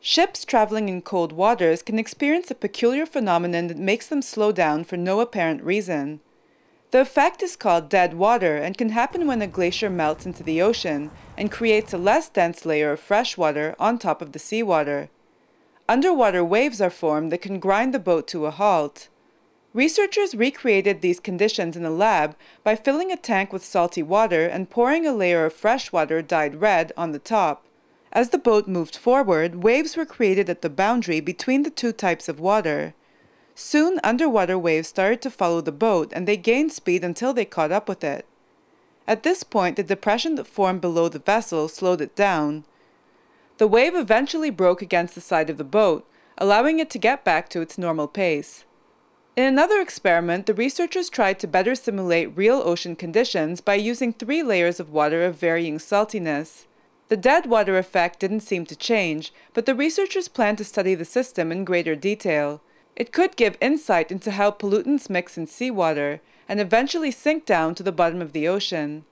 Ships traveling in cold waters can experience a peculiar phenomenon that makes them slow down for no apparent reason. The effect is called dead water and can happen when a glacier melts into the ocean and creates a less dense layer of fresh water on top of the seawater. Underwater waves are formed that can grind the boat to a halt. Researchers recreated these conditions in a lab by filling a tank with salty water and pouring a layer of fresh water dyed red on the top. As the boat moved forward, waves were created at the boundary between the two types of water. Soon, underwater waves started to follow the boat, and they gained speed until they caught up with it. At this point, the depression that formed below the vessel slowed it down. The wave eventually broke against the side of the boat, allowing it to get back to its normal pace. In another experiment, the researchers tried to better simulate real ocean conditions by using 3 layers of water of varying saltiness. The dead water effect didn't seem to change, but the researchers planned to study the system in greater detail. It could give insight into how pollutants mix in seawater and eventually sink down to the bottom of the ocean.